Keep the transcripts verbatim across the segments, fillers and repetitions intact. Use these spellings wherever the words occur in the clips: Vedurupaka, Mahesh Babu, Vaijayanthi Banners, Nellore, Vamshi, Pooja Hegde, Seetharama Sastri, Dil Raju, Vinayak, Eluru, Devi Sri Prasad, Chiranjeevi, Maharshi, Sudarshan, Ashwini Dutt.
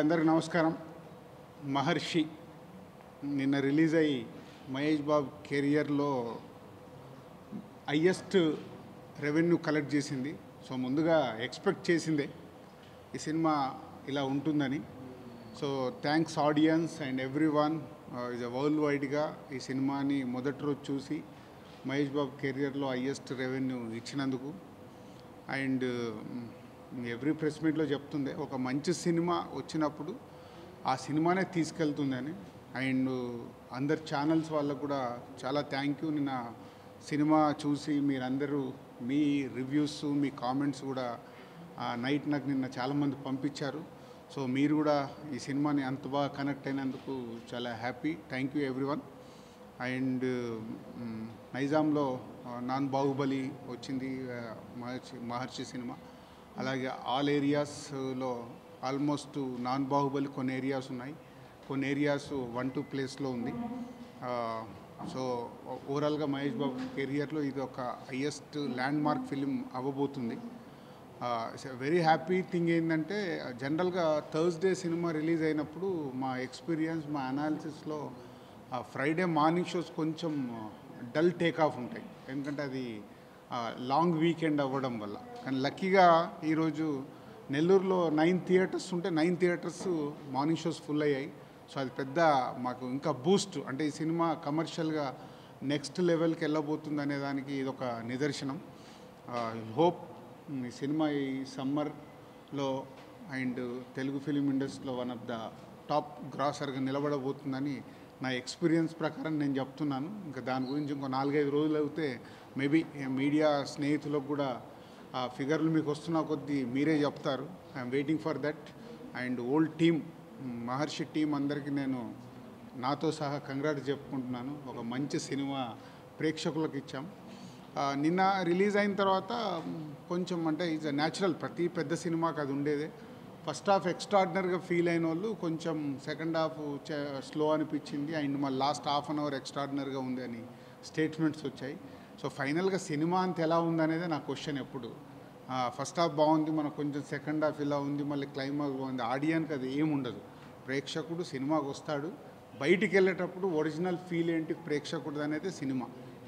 అందరికీ నమస్కారం. మహర్షి నిన్న రిలీజ్ అయ్యి మహేష్ బాబు కెరియర్లో హైయెస్ట్ రెవెన్యూ కలెక్ట్ చేసింది. సో ముందుగా ఎక్స్పెక్ట్ చేసిందే ఈ సినిమా ఇలా ఉంటుందని. So thanks audience and every one is world వైడ్గా ఈ సినిమాని మొదటి రోజు చూసి మహేష్ బాబు కెరియర్లో హైయెస్ట్ రెవెన్యూ ఇచ్చినందుకు. అండ్ ఎవ్రీ ప్రెస్ మీట్లో చెప్తుండే ఒక మంచి సినిమా వచ్చినప్పుడు ఆ సినిమానే తీసుకెళ్తుందని. అండ్ అందరు ఛానల్స్ వాళ్ళకు కూడా చాలా థ్యాంక్ యూ. నిన్న సినిమా చూసి మీరందరూ మీ రివ్యూస్ మీ కామెంట్స్ కూడా ఆ నైట్ నాకు నిన్న చాలామంది పంపించారు. సో మీరు కూడా ఈ సినిమాని అంత బాగా కనెక్ట్ అయినందుకు చాలా happy. Thank you every one. And నైజాంలో నాన్ బాహుబలి వచ్చింది మహర్షి మహర్షి సినిమా. అలాగే ఆల్ ఏరియాస్లో ఆల్మోస్ట్ నాన్ బాహుబలి కొన్ని ఏరియాస్ ఉన్నాయి, కొన్ని ఏరియాస్ వన్ టూ ప్లేస్లో ఉంది. సో ఓవరాల్గా మహేష్ బాబు కెరియర్లో ఇది ఒక హైయెస్ట్ ల్యాండ్ మార్క్ ఫిలిం అవ్వబోతుంది. వెరీ హ్యాపీ థింగ్ ఏంటంటే జనరల్గా థర్స్డే సినిమా రిలీజ్ అయినప్పుడు మా ఎక్స్పీరియన్స్ మా అనాలిసిస్లో ఫ్రైడే మార్నింగ్ షోస్ కొంచెం డల్ టేక్ ఆఫ్ ఉంటాయి, ఎందుకంటే అది లాంగ్ వీకెండ్ అవ్వడం వల్ల. కానీ లక్కీగా ఈరోజు నెల్లూరులో నైన్ థియేటర్స్ ఉంటే nine theatres morning shows full అయ్యాయి. సో అది పెద్ద మాకు ఇంకా బూస్ట్, అంటే ఈ సినిమా కమర్షియల్గా నెక్స్ట్ లెవెల్కి వెళ్ళబోతుంది అనేదానికి ఇదొక నిదర్శనం. హోప్ ఈ సినిమా ఈ సమ్మర్లో అండ్ తెలుగు ఫిలిం ఇండస్ట్రీలో వన్ ఆఫ్ ద టాప్ గ్రాసర్గా నిలబడబోతుందని నా ఎక్స్పీరియన్స్ ప్రకారం నేను చెప్తున్నాను. ఇంకా దాని గురించి ఇంకో నాలుగైదు రోజులు అయితే మేబీ మీడియా స్నేహితులకు కూడా ఆ ఫిగర్లు మీకు వస్తున్న కొద్దీ మీరే చెప్తారు. I'm waiting for that. And old team Maharshi team అందరికీ నేను నాతో సహా కంగ్రాట్స్ చెప్పుకుంటున్నాను. ఒక మంచి సినిమా ప్రేక్షకులకు ఇచ్చాం. నిన్న రిలీజ్ అయిన తర్వాత కొంచెం అంటే ఈజ్ అ న్యాచురల్, ప్రతి పెద్ద సినిమాకి అది ఉండేదే. ఫస్ట్ హాఫ్ ఎక్స్ట్రాడినరీగా ఫీల్ అయిన వాళ్ళు కొంచెం సెకండ్ హాఫ్ స్లో అనిపించింది, అండ్ మళ్ళీ లాస్ట్ హాఫ్ అన్ అవర్ ఎక్స్ట్రాడినరీగా ఉంది అని స్టేట్మెంట్స్ వచ్చాయి. సో ఫైనల్గా సినిమా అంత ఎలా ఉందనేదే నా క్వశ్చన్. ఎప్పుడు ఫస్ట్ హాఫ్ బాగుంది, మనకు కొంచెం సెకండ్ హాఫ్ ఇలా ఉంది, మళ్ళీ క్లైమాక్స్ బాగుంది, ఆడియన్స్కి అది ఏముండదు. ప్రేక్షకుడు సినిమాకి వస్తాడు, బయటికి వెళ్ళేటప్పుడు ఒరిజినల్ ఫీల్ ఏంటి ప్రేక్షకుడు అనేది సినిమా,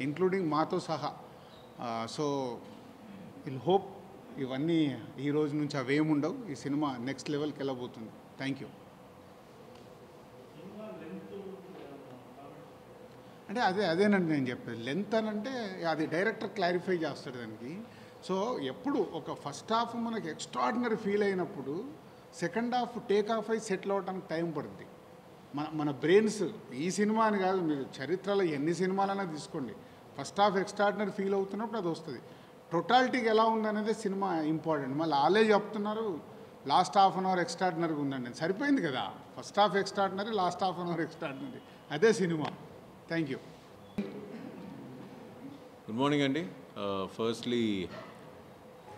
ఇంక్లూడింగ్ మాతో సహా. సో విల్ హోప్ ఇవన్నీ ఈ రోజు నుంచి అవేముండవు, ఈ సినిమా నెక్స్ట్ లెవెల్కి వెళ్ళబోతుంది. Thank you. అంటే అదే అదేనండి నేను చెప్పేది. లెంత్ అని అంటే అది డైరెక్టర్ క్లారిఫై చేస్తాడు దానికి. సో ఎప్పుడు ఒక ఫస్ట్ హాఫ్ మనకి ఎక్స్ట్రాడినరీ ఫీల్ అయినప్పుడు సెకండ్ హాఫ్ టేక్ ఆఫ్ అయి సెటిల్ అవ్వడానికి టైం పడుతుంది. మన మన బ్రెయిన్స్ ఈ సినిమా అని కాదు, మీరు చరిత్రలో ఎన్ని సినిమాలైనా తీసుకోండి, ఫస్ట్ హాఫ్ ఎక్స్ట్రాడినరీ ఫీల్ అవుతున్నప్పుడు అది వస్తుంది. టోటాలిటీకి ఎలా ఉందనేది సినిమా ఇంపార్టెంట్. మళ్ళీ వాళ్ళే చెప్తున్నారు లాస్ట్ హాఫ్ అన్ అవర్ ఎక్స్ట్రాడినరీగా ఉందండి. సరిపోయింది కదా, first half extraordinary, last half an hour extraordinary, అదే సినిమా. Thank you. గుడ్ మార్నింగ్ అండి. Firstly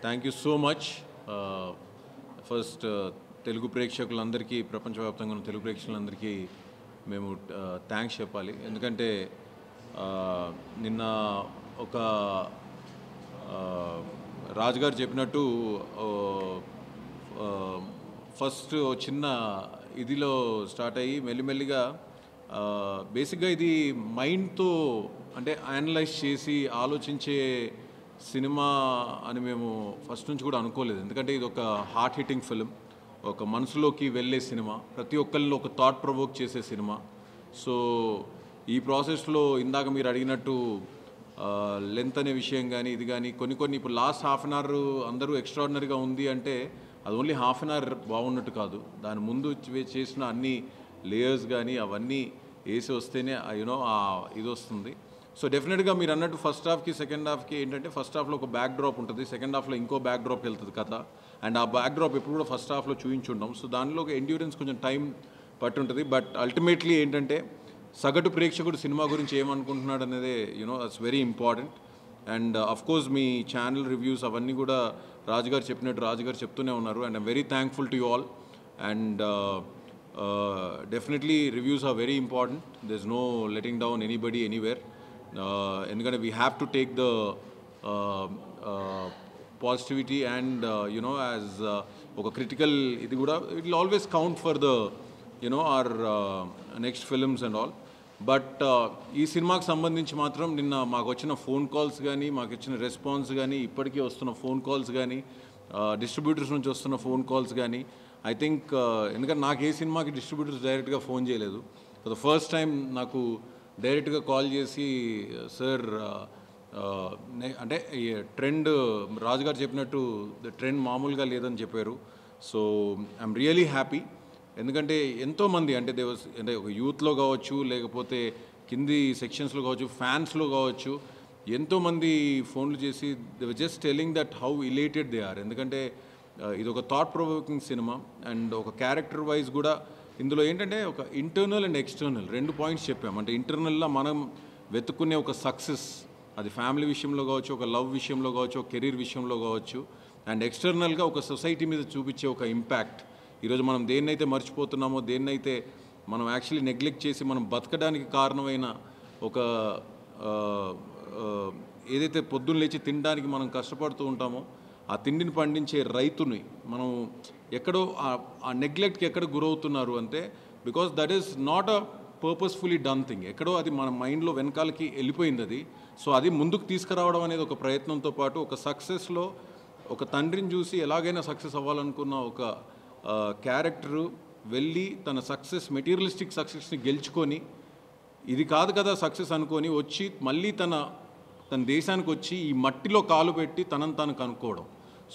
thank you so much. First Telugu ప్రేక్షకులందరికీ, ప్రపంచవ్యాప్తంగా ఉన్న తెలుగు ప్రేక్షకులందరికీ మేము థ్యాంక్స్ చెప్పాలి. ఎందుకంటే నిన్న ఒక రాజ్ గారు చెప్పినట్టు ఫస్ట్ చిన్న ఇదిలో స్టార్ట్ అయ్యి మెల్లిమెల్లిగా, బేసిక్గా ఇది మైండ్తో అంటే అనలైజ్ చేసి ఆలోచించే సినిమా అని మేము ఫస్ట్ నుంచి కూడా అనుకోలేదు. ఎందుకంటే ఇది ఒక హార్ట్ హిట్టింగ్ ఫిలిం, ఒక మనసులోకి వెళ్ళే సినిమా, ప్రతి ఒక్కళ్ళు ఒక థాట్ ప్రొవోక్ చేసే సినిమా. సో ఈ ప్రాసెస్లో ఇందాక మీరు అడిగినట్టు లెంత్ అనే విషయం కానీ ఇది కానీ కొన్ని కొన్ని ఇప్పుడు లాస్ట్ హాఫ్ అన్ అవర్ అందరూ ఎక్స్ట్రాడినరీగా ఉంది అంటే అది ఓన్లీ హాఫ్ అన్ అవర్ బాగున్నట్టు కాదు, దాని ముందు చేసిన అన్ని లేయర్స్ కానీ అవన్నీ వేసి వస్తేనే యూనో ఇది వస్తుంది. సో డెఫినెట్గా మీరు అన్నట్టు ఫస్ట్ హాఫ్కి సెకండ్ హాఫ్కి ఏంటంటే ఫస్ట్ హాఫ్లో ఒక బ్యాక్ డ్రాప్ ఉంటుంది, సెకండ్ హాఫ్లో ఇంకో బ్యాక్ డ్రాప్ వెళ్తుంది కథ. అండ్ ఆ బ్యాక్ డ్రాప్ ఎప్పుడు కూడా ఫస్ట్ హాఫ్లో చూపించుంటాం. సో దానిలో ఒక ఎండ్యూరెన్స్ కొంచెం టైం పట్టుంటుంది. బట్ అల్టిమేట్లీ ఏంటంటే సగటు ప్రేక్షకుడు సినిమా గురించి ఏమనుకుంటున్నాడు అనేది you know it's very important. And of course మీ ఛానల్ రివ్యూస్ అవన్నీ కూడా రాజుగారు చెప్పినట్టు రాజుగారు చెప్తూనే ఉన్నారు. And I'm very thankful to you all. And definitely reviews are very important. There is no letting down anybody anywhere. ఎందుకంటే we have to take the positivity and uh, you know as uh, oka critical idi kuda it will always count for the you know our uh, next films and all. But ee cinema ki sambandhinchi matram ninna maaku vachina phone calls gaani maaku ichina response gaani ippadiki vastunna phone calls gaani distributors nunchi vastunna phone calls gaani I think endukante naaku ee cinema ki distributors direct ga phone cheyaledu. For the first time naaku direct ga call chesi sir అంటే ఈ trend రాజుగారు చెప్పినట్టు the trend మామూలుగా లేదని చెప్పారు. So I'm really happy ఎందుకంటే ఎంతోమంది అంటే దే వాజ్ అంటే ఒక యూత్లో కావచ్చు లేకపోతే కింది సెక్షన్స్లో కావచ్చు ఫ్యాన్స్లో కావచ్చు ఎంతోమంది ఫోన్లు చేసి they was just telling that how elated they are. ఎందుకంటే ఇది ఒక థాట్ ప్రొవోకింగ్ సినిమా అండ్ ఒక క్యారెక్టర్ వైజ్ కూడా ఇందులో ఏంటంటే ఒక ఇంటర్నల్ అండ్ ఎక్స్టర్నల్ రెండు పాయింట్స్ చెప్పాము. అంటే ఇంటర్నల్లా మనం వెతుక్కునే ఒక సక్సెస్ అది ఫ్యామిలీ విషయంలో కావచ్చు ఒక లవ్ విషయంలో కావచ్చు ఒక కెరీర్ విషయంలో కావచ్చు అండ్ ఎక్స్టర్నల్గా ఒక సొసైటీ మీద చూపించే ఒక ఇంపాక్ట్. ఈరోజు మనం దేన్నైతే మర్చిపోతున్నామో దేన్నైతే మనం యాక్చువల్లీ నెగ్లెక్ట్ చేసి మనం బతకడానికి కారణమైన ఒక ఏదైతే పొద్దున్న లేచి తినడానికి మనం కష్టపడుతూ ఉంటామో ఆ తిండిని పండించే రైతుని మనం ఎక్కడో ఆ నెగ్లెక్ట్కి ఎక్కడ గురవుతున్నారు అంటే because that is not a purposefully done thing. ఎక్కడో అది మన మైండ్లో వెనకాలకి వెళ్ళిపోయింది అది. సో అది ముందుకు తీసుకురావడం అనేది ఒక ప్రయత్నంతో పాటు ఒక సక్సెస్లో ఒక తండ్రిని చూసి ఎలాగైనా సక్సెస్ అవ్వాలనుకున్న ఒక క్యారెక్టరు వెళ్ళి తన సక్సెస్ మెటీరియలిస్టిక్ సక్సెస్ని గెలుచుకొని ఇది కాదు కదా సక్సెస్ అనుకొని వచ్చి మళ్ళీ తన తన దేశానికి వచ్చి ఈ మట్టిలో కాలు పెట్టి తనను తాను కనుక్కోవడం.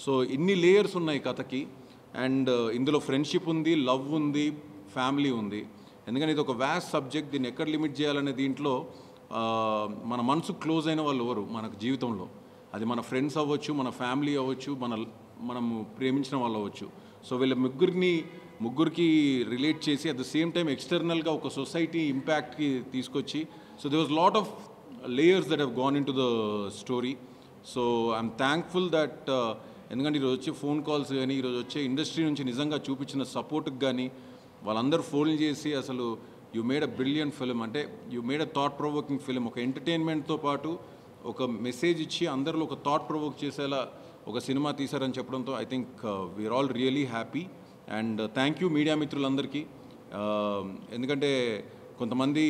సో ఇన్ని లేయర్స్ ఉన్నాయి కథకి అండ్ ఇందులో ఫ్రెండ్షిప్ ఉంది లవ్ ఉంది ఫ్యామిలీ ఉంది. ఎందుకంటే ఇది ఒక వ్యాస్ట్ సబ్జెక్ట్ దీన్ని ఎక్కడ లిమిట్ చేయాలనే దీంట్లో మన మనసు క్లోజ్ అయిన వాళ్ళు ఎవరు మనకు జీవితంలో అది మన ఫ్రెండ్స్ అవ్వచ్చు మన ఫ్యామిలీ అవ్వచ్చు మన మనము ప్రేమించిన వాళ్ళు అవ్వచ్చు. సో వీళ్ళ ముగ్గురిని ముగ్గురికి రిలేట్ చేసి అట్ ద సేమ్ టైం ఎక్స్టర్నల్గా ఒక సొసైటీ ఇంపాక్ట్కి తీసుకొచ్చి so they was lot of layers that have gone in to the story. So I'm thankful that ఎందుకంటే ఈరోజు వచ్చే ఫోన్ కాల్స్ కానీ ఈరోజు వచ్చే ఇండస్ట్రీ నుంచి నిజంగా చూపించిన సపోర్ట్కి కానీ వాళ్ళందరూ ఫోన్లు చేసి అసలు you made a brilliant film అంటే you made a thought provoking film ఒక ఎంటర్టైన్మెంట్తో పాటు ఒక మెసేజ్ ఇచ్చి అందరిలో ఒక థాట్ ప్రొవోక్ చేసేలా ఒక సినిమా తీశారని చెప్పడంతో I think we're all really happy and thank you media మిత్రులందరికీ. ఎందుకంటే కొంతమంది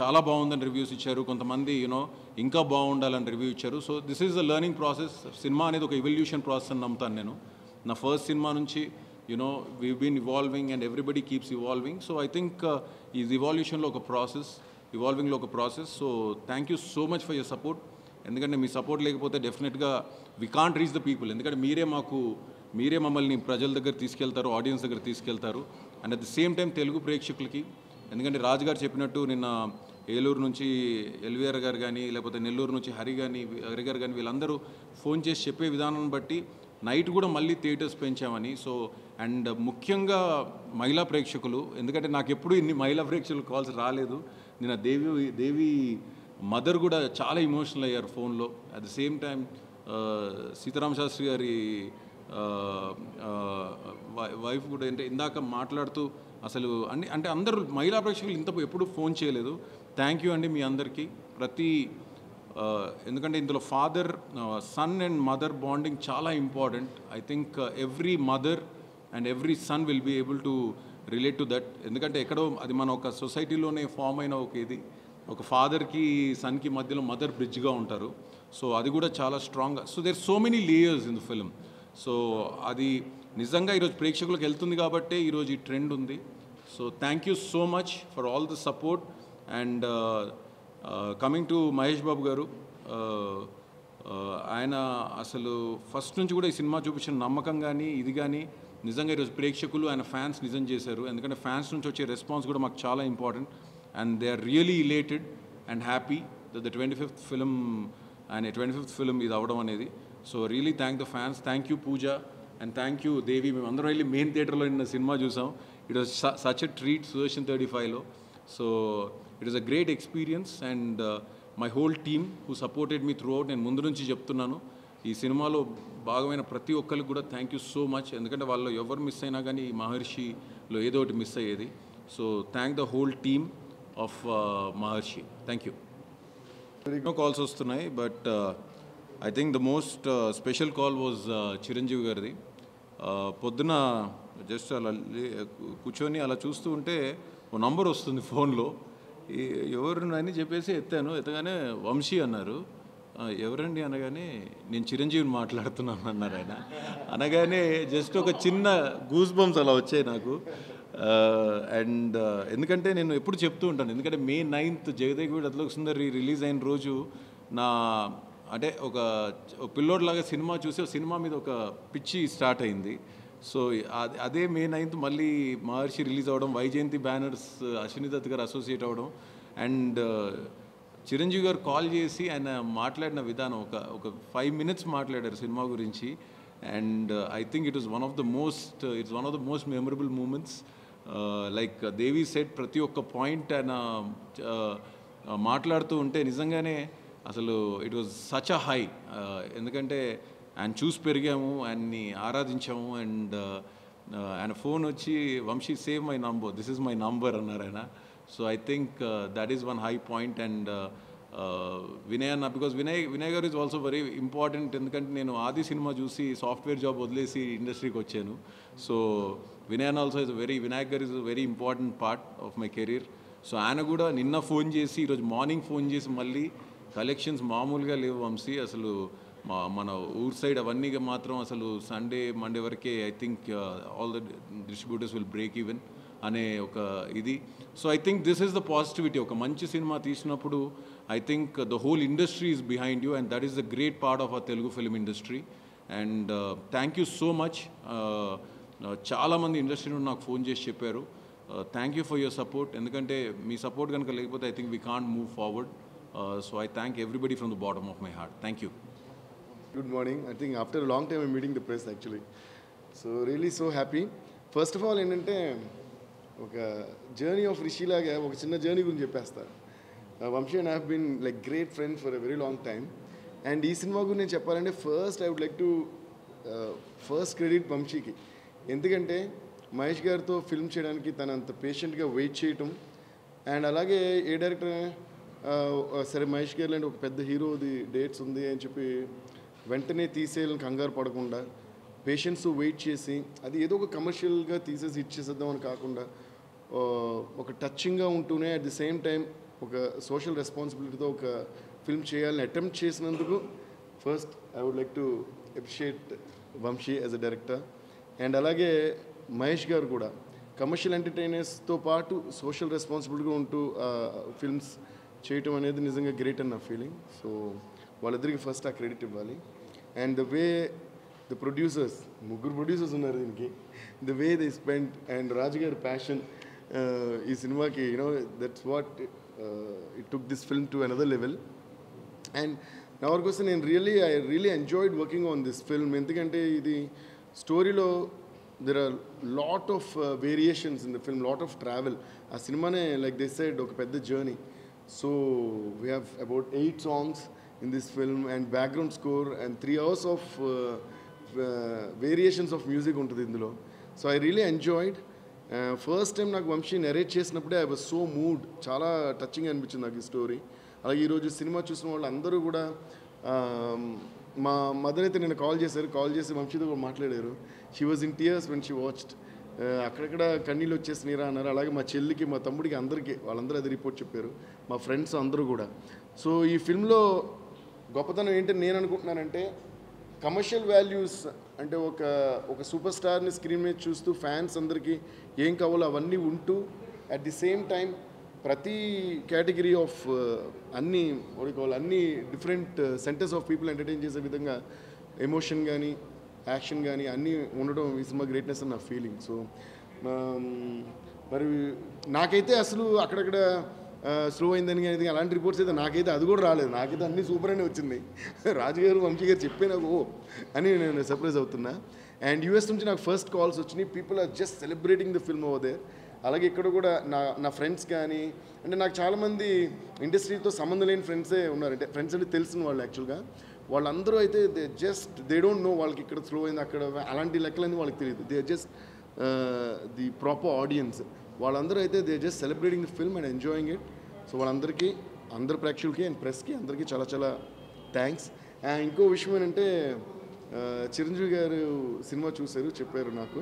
చాలా బాగుందని రివ్యూస్ ఇచ్చారు కొంతమంది యూనో ఇంకా బాగుండాలని రివ్యూ ఇచ్చారు. So this is the learning process. సినిమా అనేది ఒక ఇవల్యూషన్ ప్రాసెస్ అని నమ్ముతాను నేను. నా ఫస్ట్ సినిమా నుంచి you know we've been evolving and everybody keeps evolving. So I think uh, is evolution lo oka process evolving lo oka process. So thank you so much for your support endukante mee support lekapothe definitely ga we can't reach the people endukante meere maaku meere mammalni prajal daggara teeskeltaru audience daggara teeskeltaru and at the same time telugu prekshikulliki endukante Raj garu cheppinattu ninna Eluru నుంచి LVR గారు కానీ లేకపోతే నెల్లూరు నుంచి హరి కానీ హరి గారు కానీ వీళ్ళందరూ phone చేసి చెప్పే విధానాన్ని బట్టి నైట్ కూడా మళ్ళీ థియేటర్స్ పెంచామని. సో అండ్ ముఖ్యంగా మహిళా ప్రేక్షకులు ఎందుకంటే నాకు ఎప్పుడు ఇన్ని మహిళా ప్రేక్షకులు కాల్స్ రాలేదు. నిన్న దేవి దేవి మదర్ కూడా చాలా ఇమోషనల్ అయ్యారు ఫోన్లో. At the same time Sitarama Sastry గారి వైఫ్ కూడా అంటే ఇందాక మాట్లాడుతూ అసలు అన్ని అంటే అందరూ మహిళా ప్రేక్షకులు ఇంత ఎప్పుడు ఫోన్ చేయలేదు. థ్యాంక్ యూ అండి మీ అందరికీ ప్రతి ఎందుకంటే ఇందులో father son and mother bonding చాలా important. I think every mother and every son will be able to relate to that. ఎందుకంటే ఎక్కడో అది మన ఒక సొసైటీలోనే ఫామ్ అయిన ఒక ఇది ఒక ఫాదర్కి సన్కి మధ్యలో మదర్ బ్రిడ్జ్గా ఉంటారు. సో అది కూడా చాలా స్ట్రాంగ్గా so there so many layers in the film. So అది నిజంగా ఈరోజు ప్రేక్షకులకు వెళ్తుంది కాబట్టే ఈరోజు ఈ ట్రెండ్ ఉంది. So thank you so much for all the support and coming to Mahesh Babu గారు ఆయన అసలు ఫస్ట్ నుంచి కూడా ఈ సినిమా చూపించిన నమ్మకం కానీ ఇది కానీ నిజంగా ఈరోజు ప్రేక్షకులు ఆయన ఫ్యాన్స్ నిజం చేశారు. ఎందుకంటే ఫ్యాన్స్ నుంచి వచ్చే రెస్పాన్స్ కూడా మాకు చాలా important and they are really elated and happy the twenty fifth film ఆయన ట్వంటీ ఫిఫ్త్ ఫిలిం ఇది అవ్వడం అనేది. So really thank the fans. Thank you Pooja and thank you Devi. మేము అందరం వెళ్ళి మెయిన్ థియేటర్లో నిన్న సినిమా చూసాం. It was such a treat Sudarshan thirty ఫైవ్లో. So it is a great experience and my whole team who supported me throughout. నేను ముందు నుంచి చెప్తున్నాను ఈ సినిమాలో భాగమైన ప్రతి ఒక్కరికి కూడా థ్యాంక్ యూ సో మచ్. ఎందుకంటే వాళ్ళు ఎవరు మిస్ అయినా కానీ ఈ మహర్షిలో ఏదో ఒకటి మిస్ అయ్యేది. So thank the whole team of Maharshi. Thank you. ఎన్నో కాల్స్ వస్తున్నాయి but I think the most uh, special call was uh, Chiranjeevi gardi. పొద్దున జస్ట్ అలా కూర్చొని అలా చూస్తూ ఉంటే ఓ నంబర్ వస్తుంది ఫోన్లో, ఎవరునని చెప్పేసి ఎత్తాను. ఎత్తగానే వంశీ అన్నారు. ఎవరండి అనగానే నేను చిరంజీవిని మాట్లాడుతున్నాను అన్నారు ఆయన. అనగానే జస్ట్ ఒక చిన్న గూస్ బంప్స్ అలా వచ్చాయి నాకు. అండ్ ఎందుకంటే నేను ఎప్పుడు చెప్తూ ఉంటాను, ఎందుకంటే మే నైన్త్ జగదేవిడ అట్లా సుందరి రిలీజ్ అయిన రోజు నా అంటే ఒక పిల్లోడ్లాగా సినిమా చూసి సినిమా మీద ఒక పిచ్చి స్టార్ట్ అయింది. సో అదే మే నైన్త్ మళ్ళీ మహర్షి రిలీజ్ అవ్వడం, వైజయంతి బ్యానర్స్ అశ్విని దత్ గారు అసోసియేట్ అవ్వడం, అండ్ చిరంజీవి గారు కాల్ చేసి ఆయన మాట్లాడిన విధానం, ఒక ఒక ఫైవ్ మినిట్స్ మాట్లాడారు సినిమా గురించి. And I think it was one of the most it's one of the most memorable moments. Like Devi said ప్రతి ఒక్క పాయింట్ ఆయన మాట్లాడుతూ ఉంటే నిజంగానే అసలు it was such a high. ఎందుకంటే ఆయన చూసి పెరిగాము, ఆయన్ని ఆరాధించాము. అండ్ ఆయన ఫోన్ వచ్చి Vamsi save my number, this is my number అన్నారు ఆయన. So I think that is one high point. And Vinay అన్న, బికాస్ వినయ్ వినయ్ గారు ఈజ్ ఆల్సో వెరీ ఇంపార్టెంట్. ఎందుకంటే నేను ఆది సినిమా చూసి సాఫ్ట్వేర్ జాబ్ వదిలేసి ఇండస్ట్రీకి వచ్చాను. సో వినయ్ అన్న ఆల్సో ఇస్ వెరీ వినాయక్ గారు is very important part of my career. So ఆయన కూడా నిన్న ఫోన్ చేసి, ఈరోజు మార్నింగ్ ఫోన్ చేసి, మళ్ళీ కలెక్షన్స్ మామూలుగా లేవు వంశీ, అసలు మా మన ఊరు సైడ్ అవన్నీ మాత్రం అసలు సండే మండే వరకే I think all the distributors will break even అనే ఒక ఇది. So I think this is the positivity. ఒక మంచి సినిమా తీసినప్పుడు I think the whole industry is behind you, and that is the great part of our Telugu film industry. And thank you so much. చాలామంది industry నుండి నాకు phone చేసి చెప్పారు thank you for your support, ఎందుకంటే మీ support కనుక లేకపోతే I think we can't move forward. Uh, so I thank everybody from the bottom of my heart. Thank you. Good morning. I think after a long time I'm meeting the press actually. So really so happy. First of all, entante oka journey of Rishi laga oka chinna journey gurinchi cheppestar. Vamshi and I have been like great friends for a very long time. And ee cinema gurinchi nenu cheppalante first I would like to uh, first credit Vamshi ki. Endukante Mahesh garu tho film cheyadaniki tananta patient ga wait cheyatam and alage a director సరే మహేష్ గారు లాంటి ఒక పెద్ద హీరోది dates ఉంది అని చెప్పి వెంటనే తీసేయాలని కంగారు పడకుండా పేషెంట్స్ వెయిట్ చేసి అది ఏదో ఒక కమర్షియల్గా తీసేసి ఇచ్చేసేద్దాం అని కాకుండా ఒక టచ్చింగ్గా ఉంటూనే అట్ ది సేమ్ టైం ఒక సోషల్ రెస్పాన్సిబిలిటీతో ఒక ఫిల్మ్ చేయాలని అటెంప్ట్ చేసినందుకు first I would like to appreciate Vamsi as a director. And అలాగే మహేష్ గారు కూడా కమర్షియల్ ఎంటర్టైనర్స్తో పాటు సోషల్ రెస్పాన్సిబిలిటీగా ఉంటూ ఫిల్మ్స్ చేయటం అనేది నిజంగా గ్రేట్ అన్న ఫీలింగ్. సో వాళ్ళిద్దరికి ఫస్ట్ ఆ క్రెడిట్ ఇవ్వాలి. And the way the producers, ముగ్గురు ప్రొడ్యూసర్స్ ఉన్నారు దీనికి, the way they spend and Raju గారి ప్యాషన్ ఈ సినిమాకి, you know that's what it took this film to another level. And నా వరకు వస్తే నేను really I really enjoyed working on this film. ఎందుకంటే ఇది స్టోరీలో there are lot of uh, variations in the film, lot of travel. ఆ సినిమానే like they said ఒక పెద్ద journey. So we have about eight songs in this film and background score and three hours of uh, uh, variations of music untadi indulo. So I really enjoyed. Uh, first time naaku Vamshi narrate chesinappude I was so moved, chala touching anipichindi naaku story. Alage ee roju cinema chusina vallu andaru kuda ma mother ite nenu call chesaru, call chesi Vamshi tho maatladaru. She was in tears when she watched. అక్కడక్కడ కన్నీళ్ళు వచ్చేసినీరా అన్నారు. అలాగే మా చెల్లికి, మా తమ్ముడికి, అందరికీ వాళ్ళందరూ అది రిపోర్ట్ చెప్పారు, మా ఫ్రెండ్స్ అందరూ కూడా. సో ఈ ఫిల్మ్లో గొప్పతనం ఏంటంటే నేను అనుకుంటున్నానంటే కమర్షియల్ వాల్యూస్ అంటే ఒక ఒక సూపర్ స్టార్ని స్క్రీన్ మీద చూస్తూ ఫ్యాన్స్ అందరికీ ఏం కావాలో అవన్నీ ఉంటూ అట్ ది సేమ్ టైం ప్రతి కేటగిరీ ఆఫ్ అన్ని వాడుకోవాలి, అన్ని different centres of people entertain చేసే విధంగా ఎమోషన్ కానీ యాక్షన్ కానీ అన్నీ ఉండడం ఈ సినిమా గ్రేట్నెస్ అని నా ఫీలింగ్. సో మరి నాకైతే అసలు అక్కడక్కడ స్లో అయిందని కానీ అలాంటి రిపోర్ట్స్ అయితే నాకైతే అది కూడా రాలేదు. నాకైతే అన్నీ సూపర్ అనే వచ్చింది. రాజుగారు వంశీ గారు చెప్పే నాకు ఓ అని నేను సర్ప్రైజ్ అవుతున్నా. అండ్ యూఎస్ నుంచి నాకు ఫస్ట్ కాల్స్ వచ్చినాయి, people are just celebrating the film over there. అలాగే ఇక్కడ కూడా నా నా ఫ్రెండ్స్ కానీ అంటే నాకు చాలామంది ఇండస్ట్రీతో సంబంధం లేని ఫ్రెండ్సే ఉన్నారు, అంటే ఫ్రెండ్స్ అంటే తెలిసిన వాళ్ళు యాక్చువల్గా. వాళ్ళందరూ అయితే they just they don't know వాళ్ళకి ఇక్కడ స్లో అయింది అక్కడ అలాంటి లెక్కలన్నీ వాళ్ళకి తెలియదు. They just the proper audience వాళ్ళందరూ అయితే they just celebrating the film and enjoying it. So వాళ్ళందరికీ, అందరు ప్రేక్షకులకి అండ్ ప్రెస్కి అందరికీ చాలా చాలా థ్యాంక్స్. ఇంకో విషయం ఏంటంటే చిరంజీవి గారు సినిమా చూశారు చెప్పారు నాకు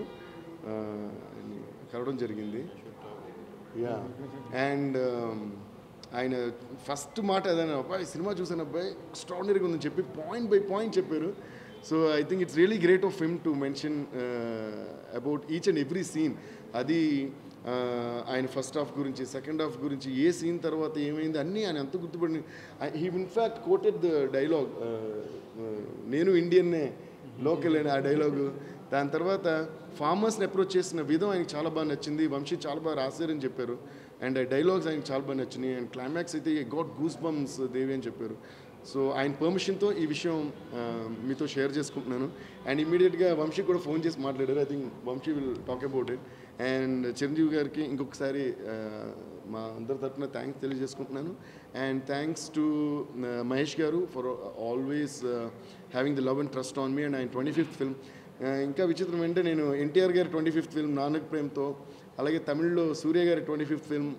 కలవడం జరిగింది యా అండ్ ఆయన ఫస్ట్ మాట ఏదైనా అబ్బాయి సినిమా చూసాను అబ్బాయి ఎక్స్ట్రాడినరీగా ఉందని చెప్పి పాయింట్ బై పాయింట్ చెప్పారు so I think it's really great of him to mention about each and every scene అది ఆయన ఫస్ట్ హాఫ్ గురించి సెకండ్ హాఫ్ గురించి ఏ సీన్ తర్వాత ఏమైంది అన్నీ ఆయన ఎంత గుర్తుపడి he in fact quoted the dialogue నేను ఇండియన్నే లోకల్ అని ఆ డైలాగు దాని తర్వాత ఫార్మర్స్ని అప్రోచ్ చేసిన విధం ఆయనకు చాలా బాగా నచ్చింది వంశీ చాలా బాగా రాశారని చెప్పారు అండ్ ఆ డైలాగ్స్ ఆయనకు చాలా బాగా నచ్చినాయి అండ్ క్లైమాక్స్ అయితే గాట్ గూస్ బంప్స్ దేవి అని చెప్పారు సో ఆయన పర్మిషన్తో ఈ విషయం మీతో షేర్ చేసుకుంటున్నాను అండ్ ఇమీడియట్గా వంశీ కూడా ఫోన్ చేసి మాట్లాడారు I think Vamsi will talk about it and Chiranjeevi గారికి ఇంకొకసారి మా అందరి తరఫున థ్యాంక్స్ తెలియజేసుకుంటున్నాను and thanks to Mahesh garu for always having the love and trust on me and ఆయన ట్వంటీ ఫిఫ్త్ ఫిల్మ్ ఇంకా విచిత్రం అంటే నేను ఎన్టీఆర్ గారి ట్వంటీ ఫిఫ్త్ ఫిల్మ్ నానక్ ప్రేమ్తో అలాగే తమిళ్లో సూర్య గారి twenty fifth film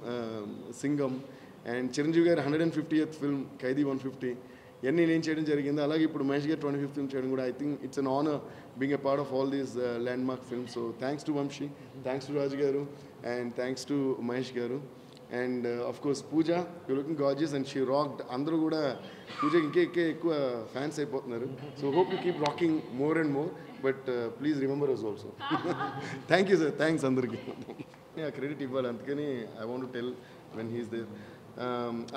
Singam and Chiranjeevi గారి hundred and fiftieth film Khaidi one fifty ఇవన్నీ నేను చేయడం జరిగింది అలాగే ఇప్పుడు మహేష్ గారి ట్వంటీ ఫిఫ్త్ ఫిల్మ్ చేయడం కూడా I think it's an honour being a part of all these landmark films so thanks to Vamsi thanks to Raju garu and thanks to Mahesh garu and of course Pooja you looking gorgeous and she rocked అందరూ కూడా పూజకి ఇంకే ఇంకే ఎక్కువ fans అయిపోతున్నారు so hope you keep rocking more and more but please remember us also thank you sir thanks అందరికీ ఆ credit ఇవ్వాలి అందుకని I want to tell when he's there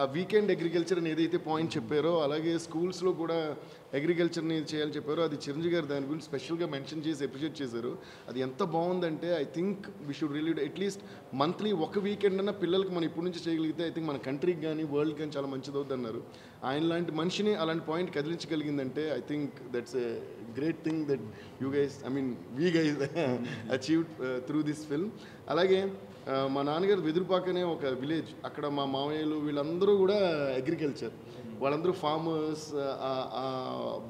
ఆ వీకెండ్ అగ్రికల్చర్ అని ఏదైతే పాయింట్ చెప్పారో అలాగే స్కూల్స్లో కూడా అగ్రికల్చర్ని చేయాలని చెప్పారో అది చిరంజీవి గారు దాని గురించి స్పెషల్గా మెన్షన్ చేసి అప్రిషియేట్ చేశారు అది ఎంత బాగుందంటే I think we should relieve at least monthly ఒక వీకెండ్ అన్న పిల్లలకి మనం ఇప్పటి నుంచి చేయగలిగితే ఐ థింక్ మన కంట్రీకి కానీ వరల్డ్ కానీ చాలా మంచిది అవుతుంది అన్నారు ఆయన లాంటి మనిషిని అలాంటి పాయింట్ కదిలించగలిగిందంటే I think that's a great thing that you guys I mean we guys achieved through this film అలాగే మా నాన్నగారు వెదురుపాకనే ఒక విలేజ్ అక్కడ మా మామయ్యలు వీళ్ళందరూ కూడా అగ్రికల్చర్ వాళ్ళందరూ ఫార్మర్స్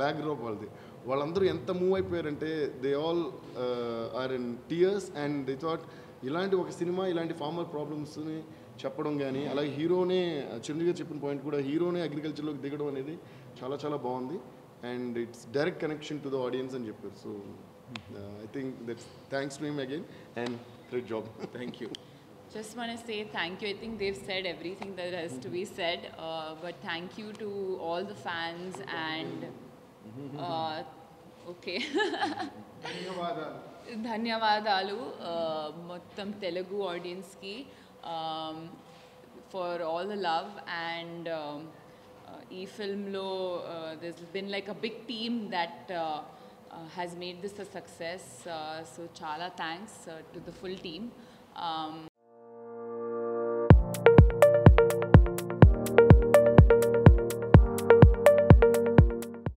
బ్యాక్డ్రాప్ వాళ్ళది వాళ్ళందరూ ఎంత మూవ్ అయిపోయారంటే they all are in tears and they thought ఇలాంటి ఒక సినిమా ఇలాంటి ఫార్మర్ ప్రాబ్లమ్స్ని చెప్పడం కానీ అలాగే హీరోనే చిరంజీవి గారు చెప్పిన పాయింట్ కూడా హీరోనే అగ్రికల్చర్లోకి దిగడం అనేది చాలా చాలా బాగుంది and it's direct connection to the audience అని చెప్పారు so I think that's thanks to him again and great job. Thank you. Just want to say thank you. I think they've said everything that has to be said. Uh, but thank you to all the fans and... Uh, okay. Dhanyavadalu. Dhanyavadalu. Mottam Telugu audience ki. For all the love. And um, uh, ee film lo, uh, there's been like a big team that... Uh, Uh, has made this a success, uh, so chala thanks uh, to the full team. Um